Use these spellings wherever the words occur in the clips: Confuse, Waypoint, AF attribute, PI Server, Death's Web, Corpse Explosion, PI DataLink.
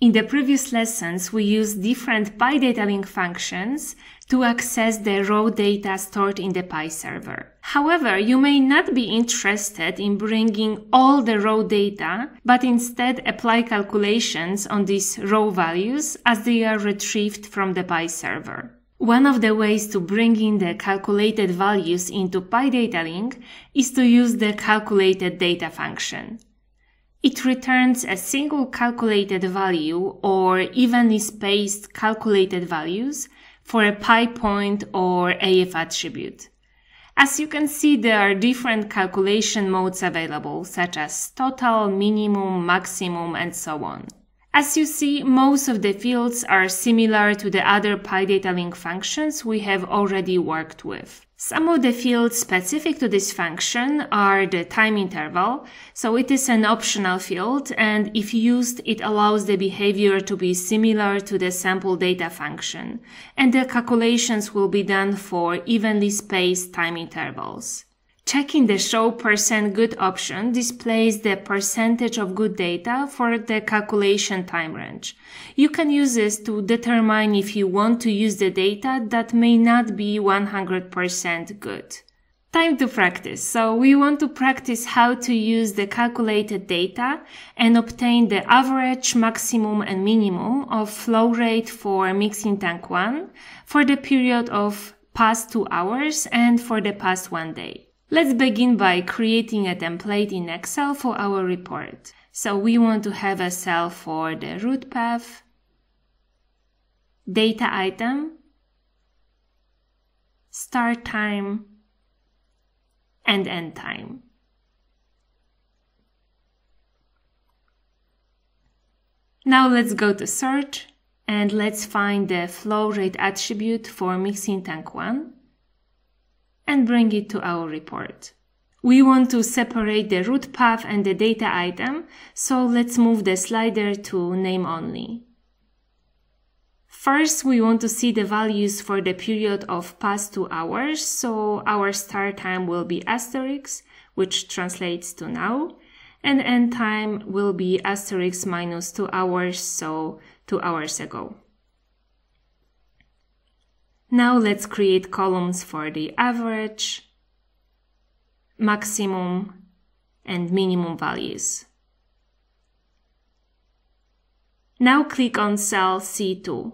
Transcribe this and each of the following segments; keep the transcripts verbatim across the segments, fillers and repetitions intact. In the previous lessons, we used different P I DataLink functions to access the raw data stored in the P I server. However, you may not be interested in bringing all the raw data, but instead apply calculations on these raw values as they are retrieved from the P I server. One of the ways to bring in the calculated values into P I DataLink is to use the calculated data function. It returns a single calculated value or evenly spaced calculated values for a P I point or A F attribute. As you can see, there are different calculation modes available, such as total, minimum, maximum, and so on. As you see, most of the fields are similar to the other P I DataLink functions we have already worked with. Some of the fields specific to this function are the time interval, so it is an optional field, and if used, it allows the behavior to be similar to the sample data function, and the calculations will be done for evenly spaced time intervals. Checking the Show percent good option displays the percentage of good data for the calculation time range. You can use this to determine if you want to use the data that may not be one hundred percent good. Time to practice. So we want to practice how to use the calculated data and obtain the average, maximum, and minimum of flow rate for mixing tank one for the period of past two hours and for the past one day. Let's begin by creating a template in Excel for our report. So we want to have a cell for the route path, data item, start time, and end time. Now let's go to search and let's find the flow rate attribute for mixing tank one. And bring it to our report. We want to separate the route path and the data item, so let's move the slider to name only. First, we want to see the values for the period of past two hours, so our start time will be asterisk, which translates to now, and end time will be asterisk minus two hours, so two hours ago. Now let's create columns for the average, maximum, and minimum values. Now click on cell C two.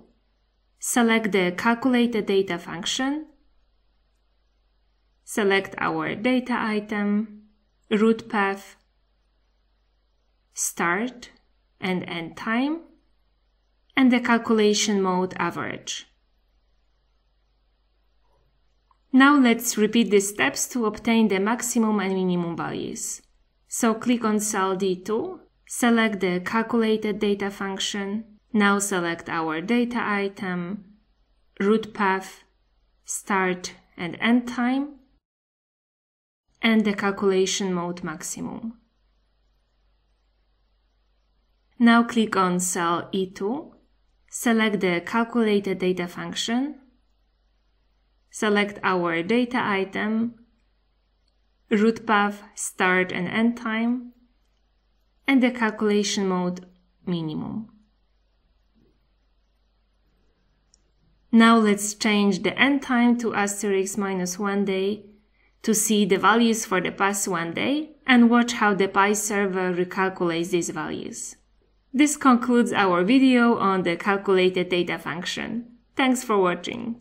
Select the calculated data function. Select our data item, route path, start and end time, and the calculation mode average. Now let's repeat these steps to obtain the maximum and minimum values. So click on cell D two, select the calculated data function, now select our data item, route path, start and end time, and the calculation mode maximum. Now click on cell E two, select the calculated data function, select our data item, route path, start and end time, and the calculation mode minimum. Now let's change the end time to asterisk minus one day to see the values for the past one day and watch how the P I server recalculates these values. This concludes our video on the calculated data function. Thanks for watching.